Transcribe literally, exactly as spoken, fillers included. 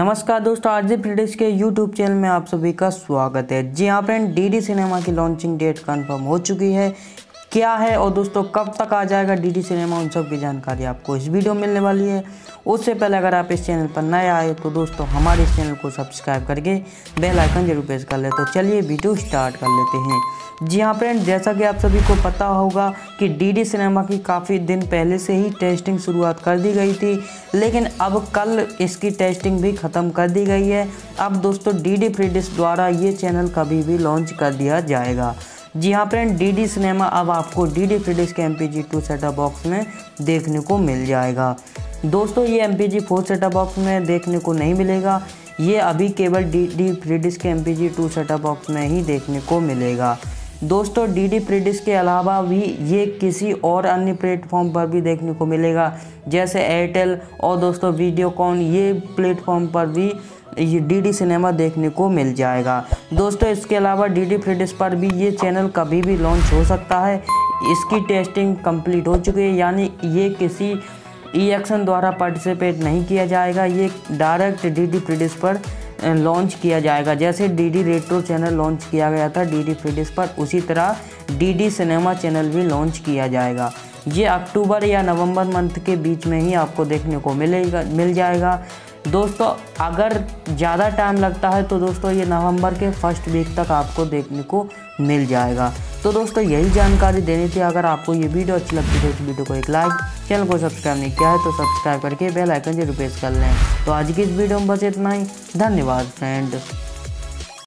नमस्कार दोस्तों, आज फ्रीडिश के यूट्यूब चैनल में आप सभी का स्वागत है। जी हाँ फ्रेंड, डीडी सिनेमा की लॉन्चिंग डेट कंफर्म हो चुकी है। क्या है और दोस्तों कब तक आ जाएगा डीडी सिनेमा, उन सब की जानकारी आपको इस वीडियो में मिलने वाली है। उससे पहले अगर आप इस चैनल पर नए आए तो दोस्तों हमारे इस चैनल को सब्सक्राइब करके बेल आइकन जरूर प्रेस कर ले। तो चलिए वीडियो स्टार्ट कर लेते हैं। जी हाँ फ्रेंड, जैसा कि आप सभी को पता होगा कि डीडी सिनेमा की काफ़ी दिन पहले से ही टेस्टिंग शुरुआत कर दी गई थी, लेकिन अब कल इसकी टेस्टिंग भी ख़त्म कर दी गई है। अब दोस्तों डीडी फ्री डिश द्वारा ये चैनल कभी भी लॉन्च कर दिया जाएगा। जी हाँ फ्रेंड, डीडी सिनेमा अब आपको डीडी फ्री डिश के एमपीजी टू सेटअप बॉक्स में देखने को मिल जाएगा। दोस्तों ये एमपीजी फोर सेटअप बॉक्स में देखने को नहीं मिलेगा, ये अभी केवल डीडी फ्री डिश के एमपीजी टू सेटअप बॉक्स में ही देखने को मिलेगा। दोस्तों डीडी फ्री डिश के अलावा भी ये किसी और अन्य प्लेटफॉर्म पर भी देखने को मिलेगा, जैसे एयरटेल और दोस्तों वीडियो कॉन, ये प्लेटफॉर्म पर भी ये डीडी सिनेमा देखने को मिल जाएगा। दोस्तों इसके अलावा डीडी फ्री डिश पर भी ये चैनल कभी भी लॉन्च हो सकता है। इसकी टेस्टिंग कंप्लीट हो चुकी है, यानी ये किसी ई एक्शन द्वारा पार्टिसिपेट नहीं किया जाएगा, ये डायरेक्ट डीडी फ्री डिश पर लॉन्च किया जाएगा। जैसे डीडी रेट्रो चैनल लॉन्च किया गया था डीडी फ्री डिश पर, उसी तरह डीडी सिनेमा चैनल भी लॉन्च किया जाएगा। ये अक्टूबर या नवंबर मंथ के बीच में ही आपको देखने को मिलेगा मिल जाएगा। दोस्तों अगर ज़्यादा टाइम लगता है तो दोस्तों ये नवंबर के फर्स्ट वीक तक आपको देखने को मिल जाएगा। तो दोस्तों यही जानकारी देनी थी। अगर आपको ये वीडियो अच्छी लगती है तो इस वीडियो को एक लाइक, चैनल को सब्सक्राइब नहीं किया है तो सब्सक्राइब करके बेल आइकन जरूर प्रेस कर लें। तो आज की इस वीडियो में बस इतना ही। धन्यवाद फ्रेंड।